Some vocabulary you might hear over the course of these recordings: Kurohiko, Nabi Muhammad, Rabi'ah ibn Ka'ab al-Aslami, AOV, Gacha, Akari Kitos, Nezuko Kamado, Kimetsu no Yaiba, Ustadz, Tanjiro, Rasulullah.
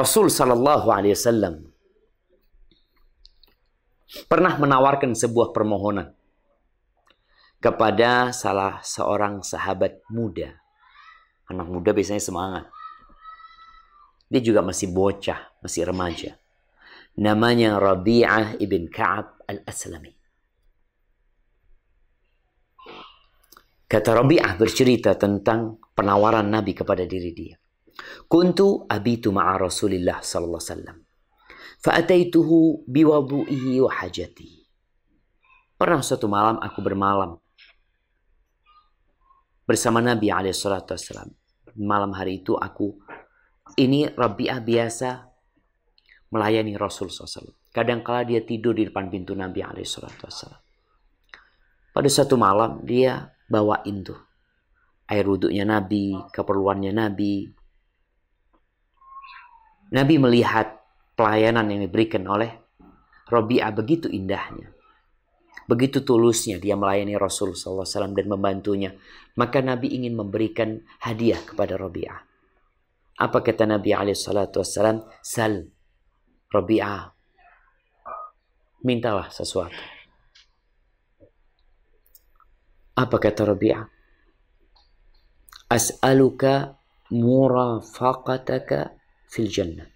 Rasul sallallahu alaihi wasallam pernah menawarkan sebuah permohonan kepada salah seorang sahabat muda. Anak muda biasanya semangat. Dia juga masih bocah, masih remaja. Namanya Rabi'ah ibn Ka'ab al-Aslami. Kata Rabi'ah bercerita tentang penawaran Nabi kepada diri dia. Kuntu abitu ma'a Rasulillah sallallahu alaihi wasallam. Fa'ataituhu biwadu'ihi wa hajati. Pernah suatu malam aku bermalam bersama Nabi alaihissalam. Malam hari itu aku, ini Rabi'ah biasa melayani Rasul SAW. Kadangkala dia tidur di depan pintu Nabi alaihissalam. Pada suatu malam dia bawain tuh air wuduknya Nabi, keperluannya Nabi. Nabi melihat pelayanan yang diberikan oleh Rabi'ah begitu indahnya. Begitu tulusnya dia melayani Rasul sallallahu alaihi wasallam dan membantunya. Maka Nabi ingin memberikan hadiah kepada Rabi'ah. Apa kata Nabi alaihi salatu wasallam? Sal Rabi'ah. Mintalah sesuatu. Apa kata Rabi'ah? As'aluka murafaqataka fil jannah.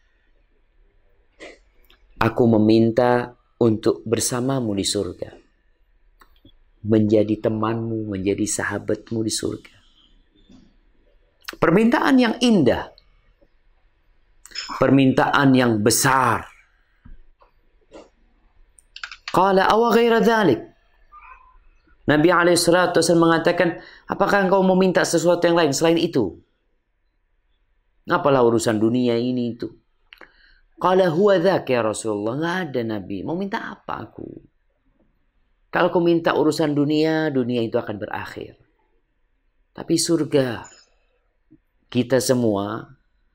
Aku meminta untuk bersamamu di surga. Menjadi temanmu, menjadi sahabatmu di surga. Permintaan yang indah. Permintaan yang besar. Qala awa ghaira dzalik. Nabi alaihissalam mengatakan, apakah engkau meminta sesuatu yang lain selain itu? Apalah urusan dunia ini itu. Qala huwa dzak ya Rasulullah. Nggak ada Nabi. Mau minta apa aku? Kalau aku minta urusan dunia, dunia itu akan berakhir. Tapi surga. Kita semua,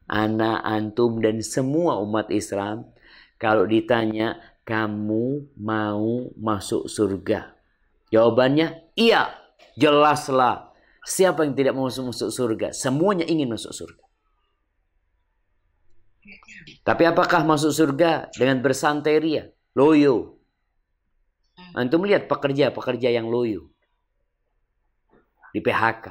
ana, antum, dan semua umat Islam, kalau ditanya, kamu mau masuk surga? Jawabannya, iya. Jelaslah. Siapa yang tidak mau masuk surga? Semuanya ingin masuk surga. Tapi apakah masuk surga dengan bersantai ria, loyo? Antum lihat pekerja-pekerja yang loyo di PHK,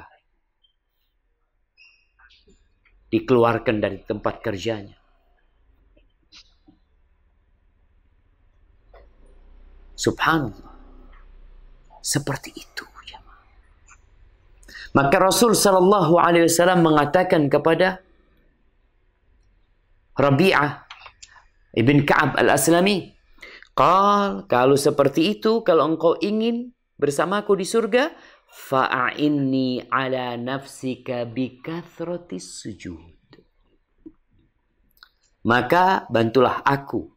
dikeluarkan dari tempat kerjanya. Subhanallah. Seperti itu. Maka Rasul sallallahu alaihi wasallam mengatakan kepada Rabi'ah ibn Ka'ab al-Aslami, kalau seperti itu, kalau engkau ingin bersamaku di surga, fa'inni ala nafsika bikathratis sujud. Maka bantulah aku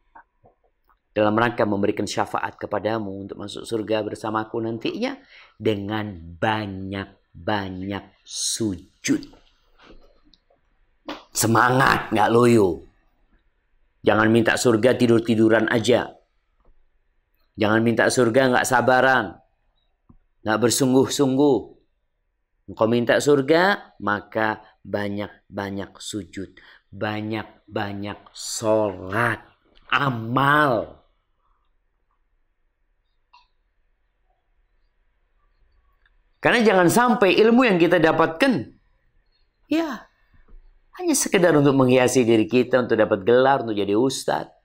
dalam rangka memberikan syafaat kepadamu untuk masuk surga bersamaku nantinya dengan banyak-banyak sujud. Semangat, nggak loyo. Jangan minta surga tidur-tiduran aja. Jangan minta surga nggak sabaran. Nggak bersungguh-sungguh. Engkau minta surga, maka banyak-banyak sujud. Banyak-banyak sholat. Amal. Karena jangan sampai ilmu yang kita dapatkan, ya, hanya sekedar untuk menghiasi diri kita, untuk dapat gelar, untuk jadi ustadz.